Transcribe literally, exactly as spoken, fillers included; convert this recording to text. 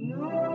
You